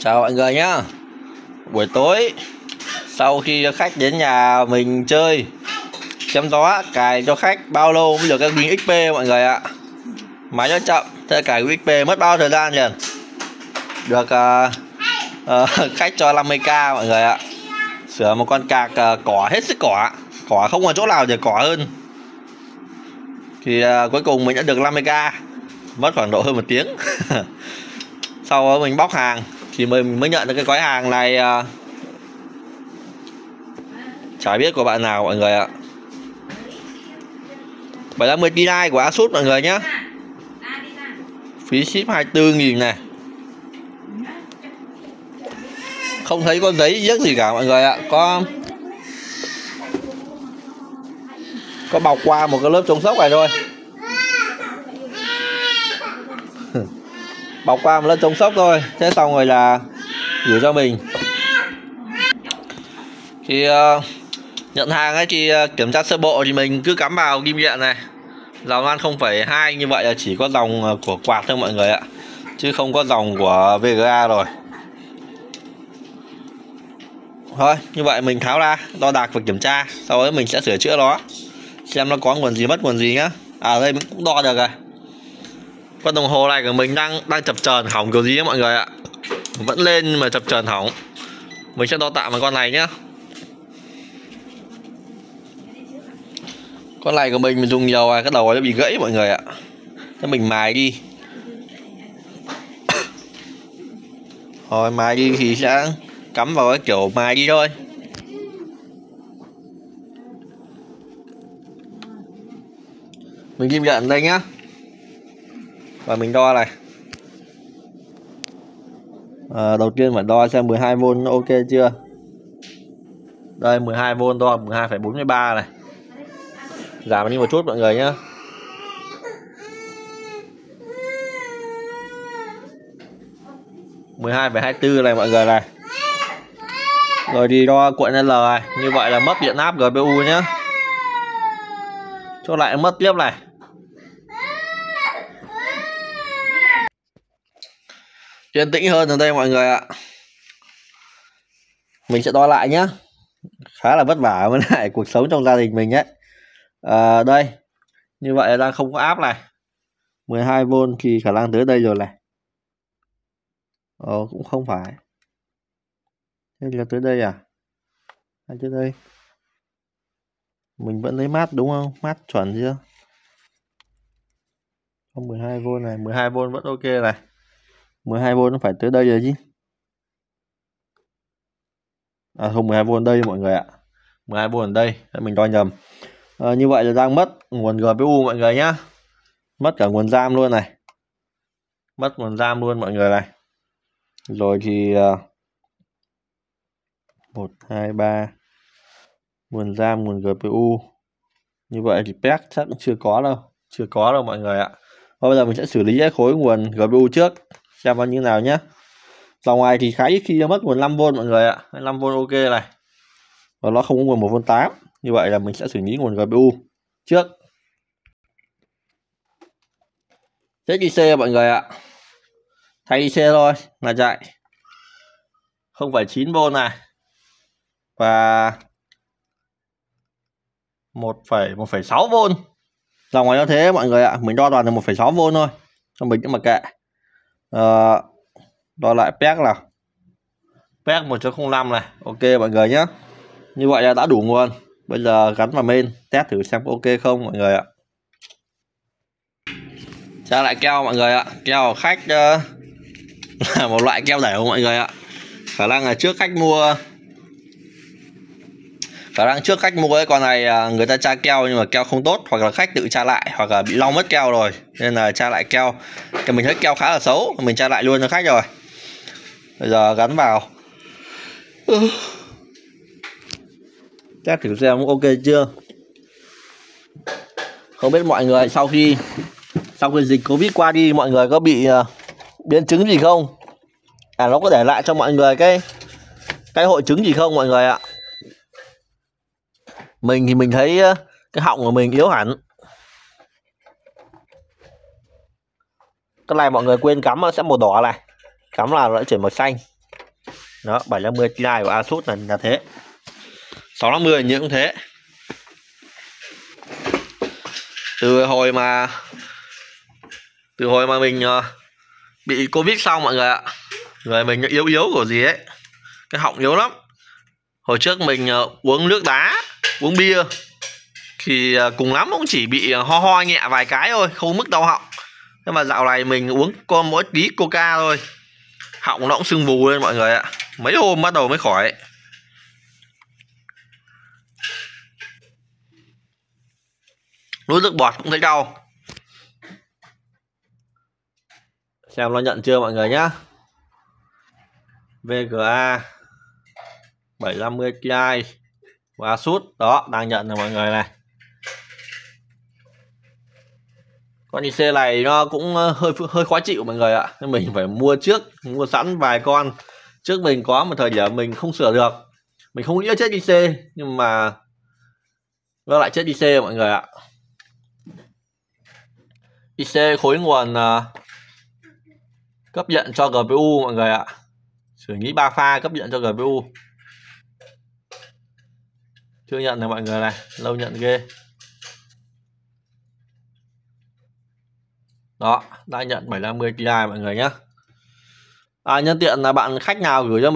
Chào mọi người nhá. Buổi tối sau khi khách đến nhà mình chơi chém gió, cài cho khách bao lâu mới được cái win XP mọi người ạ? Máy nó chậm, thế cài win XP mất bao thời gian liền? Được khách cho 50k mọi người ạ. Sửa một con cạc cỏ hết sức cỏ không còn chỗ nào để cỏ hơn. Thì cuối cùng mình đã được 50k, mất khoảng độ hơn một tiếng. Sau đó mình bóc hàng thì mình mới nhận được cái gói hàng này, chả biết của bạn nào mọi người ạ. 750Ti của Asus mọi người nhé. Phí ship 24.000 này. Không thấy con giấy giếc gì cả mọi người ạ. Có bọc qua một cái lớp chống sốc này thôi. Bọc qua một lớp chống sốc thôi. Thế xong rồi là gửi cho mình. Thì nhận hàng ấy thì kiểm tra sơ bộ thì mình cứ cắm vào kim điện này. Dòng loan 0,2 như vậy là chỉ có dòng của quạt thôi mọi người ạ. Chứ không có dòng của Vega rồi. Thôi, như vậy mình tháo ra, đo đạc và kiểm tra. Sau đấy mình sẽ sửa chữa nó, xem nó có nguồn gì mất nguồn gì nhá. À đây mình cũng đo được rồi. Con đồng hồ này của mình đang chập chờn hỏng kiểu gì ấy mọi người ạ. Vẫn lên mà chập chờn hỏng. Mình sẽ đo tạm vào con này nhá. Con này của mình dùng nhiều rồi, cái đầu nó bị gãy mọi người ạ. Thế mình mài đi. Rồi mài đi thì sẽ cắm vào cái kiểu mài đi thôi. Mình kim nhận đây nhá. Và mình đo này. Đầu tiên phải đo xem 12V nó ok chưa. Đây 12V đo 12,43 này. Giảm đi một chút mọi người nhá. Mười hai phẩy 24 này mọi người này. Rồi đi đo cuộn L này. Như vậy là mất điện áp GPU nhá. Cho lại mất tiếp này. Yên tĩnh hơn ở đây mọi người ạ. Mình sẽ đo lại nhá. Khá là vất vả với lại cuộc sống trong gia đình mình ấy. Đây như vậy là đang không có áp này. 12V thì khả năng tới đây rồi này. Cũng không phải. Thế là tới đây à? Hay tới đây? Mình vẫn lấy mát đúng không? Mát chuẩn chưa? Không, 12V này, 12V vẫn ok này. 12V nó phải tới đây rồi chứ. À không, 12V đây mọi người ạ. 12V ở đây, mình đo nhầm. Như vậy là đang mất nguồn GPU mọi người nhá. Mất cả nguồn RAM luôn này. Mất nguồn RAM luôn mọi người này. Rồi thì 1, 2, 3. Nguồn RAM, nguồn GPU. Như vậy thì PEC chắc cũng chưa có đâu. Chưa có đâu mọi người ạ. Và bây giờ mình sẽ xử lý cái khối nguồn GPU trước, xem nó như nào nhé. Dòng ngoài thì khá ít khi mất nguồn 5V mọi người ạ. 5V ok này. Và nó không có nguồn 1V8. Như vậy là mình sẽ xử lý nguồn GPU trước. Thế đi xe mọi người ạ. Thay đi xe thôi là chạy. 0,9V này. Và 1,6V. Dòng ngoài nó thế mọi người ạ. Mình đo toàn là 1,6V thôi. Cho mình cũng mặc kệ. Đo lại PEC nào. PEC 1.05 này. Ok mọi người nhé. Như vậy là đã đủ nguồn. Bây giờ gắn vào main test thử xem có ok không mọi người ạ. Tra lại keo mọi người ạ. Keo của khách là một loại keo đẻo mọi người ạ. Khả năng là trước khách mua, khả năng trước khách mua cái con này người ta tra keo nhưng mà keo không tốt, hoặc là khách tự tra lại, hoặc là bị long mất keo rồi nên là tra lại keo. Thì mình thấy keo khá là xấu, mình tra lại luôn cho khách rồi. Bây giờ gắn vào. Test thử xem ok chưa. Không biết mọi người sau khi dịch Covid qua đi mọi người có bị biến chứng gì không? À nó có để lại cho mọi người cái hội chứng gì không mọi người ạ? Mình thì mình thấy cái họng của mình yếu hẳn. Cái này mọi người quên cắm nó sẽ màu đỏ này. Cắm là nó chuyển màu xanh. Đó, 750 Ti của Asus là thế. 650 như cũng thế. Từ hồi mà mình bị Covid xong mọi người ạ, người mình yếu của gì ấy, cái họng yếu lắm. Hồi trước mình uống nước đá, uống bia thì cùng lắm cũng chỉ bị ho ho nhẹ vài cái thôi, không mức đau họng. Nhưng mà dạo này mình uống mỗi tí Coca thôi, họng nó cũng sưng vù lên mọi người ạ. Mấy hôm bắt đầu mới khỏi. Nuốt nước bọt cũng thấy đau. Xem nó nhận chưa mọi người nhá. Vega 750 Ti và Asus đó đang nhận rồi mọi người này. Con IC này nó cũng hơi khó chịu mọi người ạ, nên mình phải mua trước, mua sẵn vài con. Trước mình có một thời điểm mình không sửa được, mình không nghĩ chết IC nhưng mà nó lại chết IC mọi người ạ. IC khối nguồn cấp điện cho GPU mọi người ạ. Xử lý 3 pha cấp điện cho GPU. Chưa nhận này mọi người này, lâu nhận ghê. Đó, đã nhận 750 Ti mọi người nhé. Nhân tiện là bạn khách nào gửi cho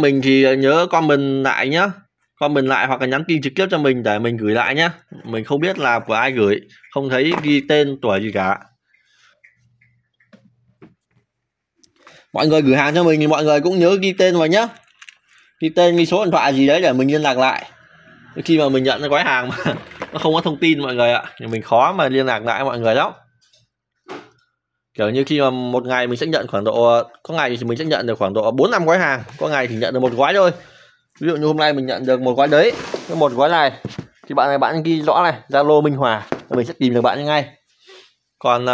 mình thì nhớ comment lại nhé. Comment lại hoặc là nhắn tin trực tiếp cho mình để mình gửi lại nhé. Mình không biết là của ai gửi, không thấy ghi tên tuổi gì cả. Mọi người gửi hàng cho mình thì mọi người cũng nhớ ghi tên vào nhé. Ghi tên, ghi số điện thoại gì đấy để mình liên lạc lại. Khi mà mình nhận cái gói hàng mà nó không có thông tin mọi người ạ, thì mình khó mà liên lạc lại mọi người lắm. Kiểu như khi mà một ngày mình sẽ nhận khoảng độ, có ngày thì mình sẽ nhận được khoảng độ 4-5 gói hàng. Có ngày thì nhận được một gói thôi. Ví dụ như hôm nay mình nhận được một gói đấy, một gói này thì bạn này bạn ghi rõ này, Zalo Minh Hòa, mình sẽ tìm được bạn ngay. Còn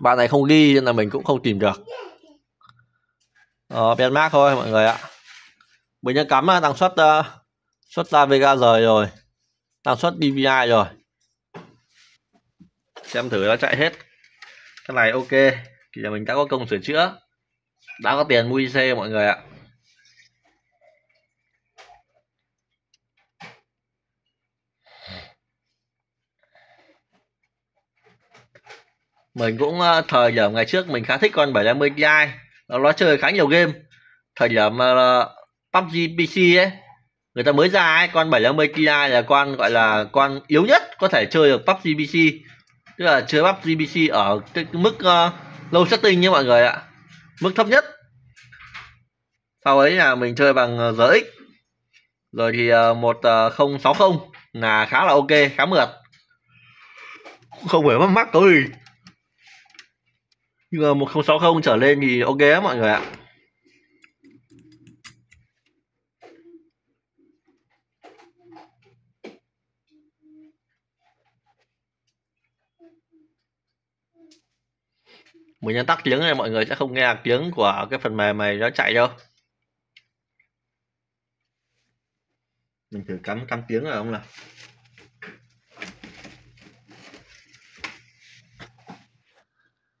bạn này không ghi nên là mình cũng không tìm được. Benmark thôi mọi người ạ. Mình đã cắm năng suất ra Vega rồi, năng suất DVI rồi. Xem thử nó chạy hết. Cái này ok, thì là mình đã có công sửa chữa, đã có tiền mua IC mọi người ạ. Mình cũng thời điểm ngày trước mình khá thích con 750 Ti, nó chơi khá nhiều game. Thời điểm PUBG PC ấy, người ta mới ra ấy, con 750 Ti là con gọi là con yếu nhất có thể chơi được PUBG PC. Tức là chơi PUBG PC ở cái mức low setting nha mọi người ạ, mức thấp nhất. Sau ấy là mình chơi bằng GX. Rồi thì 1060 là khá là ok, khá mượt, không phải mắc có gì. Nhưng mà 1060 trở lên thì ok á mọi người ạ. Mình đang tắt tiếng này mọi người sẽ không nghe tiếng của cái phần mềm này nó chạy đâu. Mình thử cắm tiếng rồi không nào.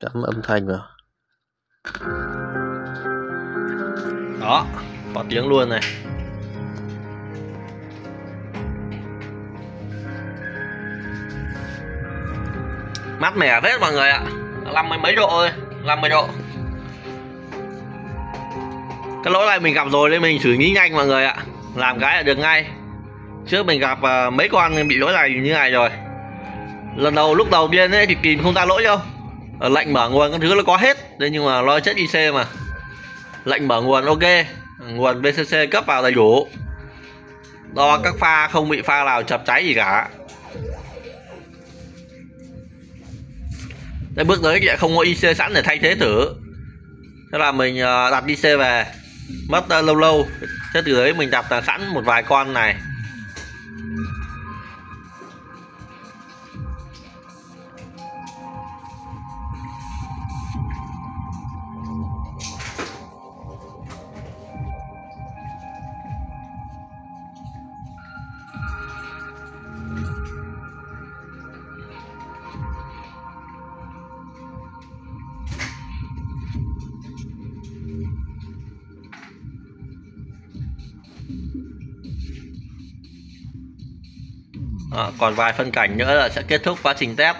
Cắm âm thanh vào. Đó, có tiếng luôn này. Mát mẻ hết mọi người ạ. 50 mấy độ thôi, 50 độ. Cái lỗi này mình gặp rồi nên mình xử lý nhanh mọi người ạ. Làm cái là được ngay. Trước mình gặp mấy con bị lỗi này như này rồi. Lần đầu lúc đầu tiên ấy thì tìm không ra lỗi đâu. Lệnh mở nguồn các thứ nó có hết. Thế nhưng mà nó chết IC mà. Lệnh mở nguồn ok, nguồn VCC cấp vào đầy đủ, đo các pha không bị pha nào chập cháy gì cả. Thế bước tới lại không có IC sẵn để thay thế thử. Thế là mình đặt IC về, mất lâu. Thế từ đấy mình đặt sẵn một vài con này. Còn vài phân cảnh nữa là sẽ kết thúc quá trình test.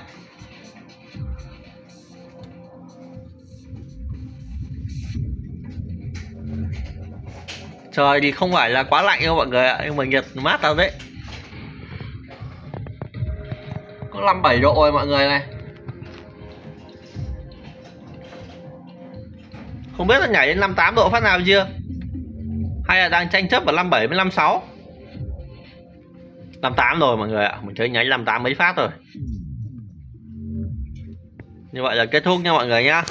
Trời thì không phải là quá lạnh đâu mọi người ạ, nhưng mà nhiệt mát lắm đấy. Có 57 độ rồi mọi người này. Không biết là nhảy đến 58 độ phát nào chưa, hay là đang tranh chấp vào 57 với 56. 58 rồi mọi người ạ, mình chơi nháy 58 mấy phát rồi. Như vậy là kết thúc nha mọi người nhá.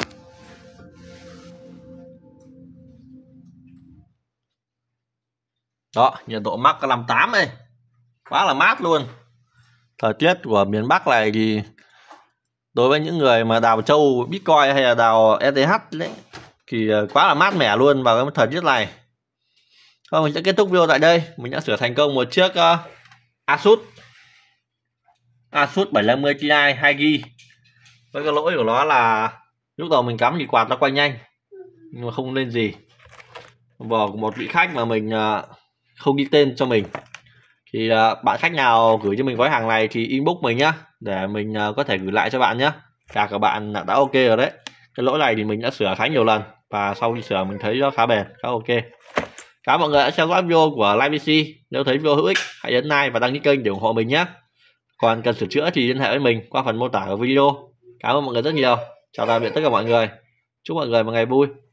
Đó, nhiệt độ mắc 58 đây. Quá là mát luôn. Thời tiết của miền Bắc này thì đối với những người mà đào trâu Bitcoin hay là đào ETH đấy thì quá là mát mẻ luôn vào cái thời tiết này. Thôi mình sẽ kết thúc video tại đây. Mình đã sửa thành công một chiếc Asus 750Ti 2GB. Với cái lỗi của nó là lúc đầu mình cắm thì quạt nó quay nhanh nhưng mà không lên gì. Vỏ của một vị khách mà mình không ghi tên cho mình, thì bạn khách nào gửi cho mình gói hàng này thì inbox mình nhá, để mình có thể gửi lại cho bạn nhá. Cả các bạn đã ok rồi đấy. Cái lỗi này thì mình đã sửa khá nhiều lần và sau khi sửa mình thấy nó khá bền, khá ok. Cảm ơn mọi người đã xem dõi video của Like PC. Nếu thấy video hữu ích hãy nhấn like và đăng ký kênh để ủng hộ mình nhé. Còn cần sửa chữa thì liên hệ với mình qua phần mô tả của video. Cảm ơn mọi người rất nhiều. Chào tạm biệt tất cả mọi người. Chúc mọi người một ngày vui.